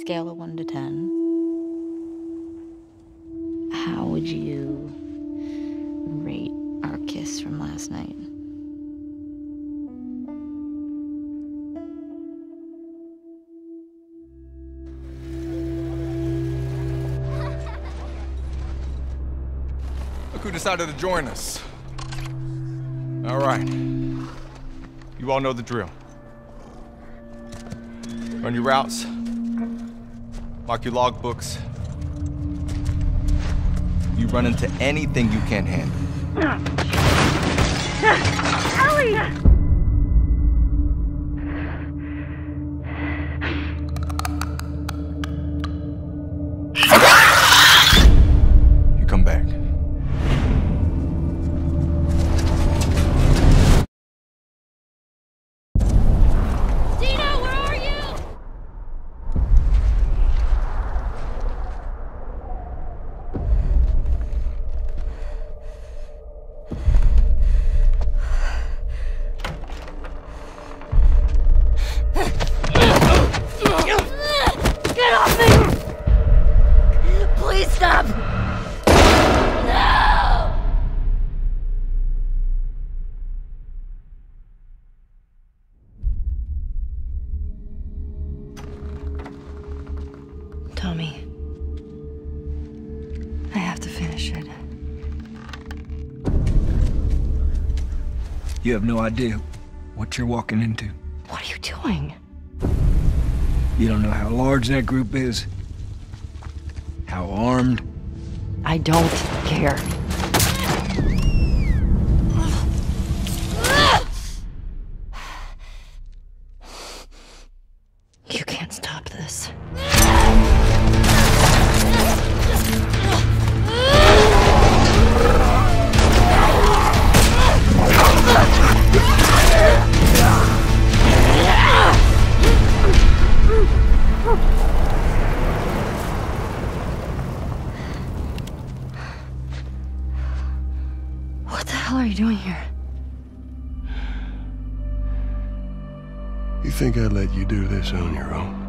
Scale of 1 to 10. How would you rate our kiss from last night? Look who decided to join us. All right. You all know the drill. Run your routes. Mark your logbooks. You run into anything you can't handle. Ellie! You come back. Tommy, I have to finish it. You have no idea what you're walking into. What are you doing? You don't know how large that group is, how armed. I don't care. You can't stop this. What the hell are you doing here? You think I'd let you do this on your own?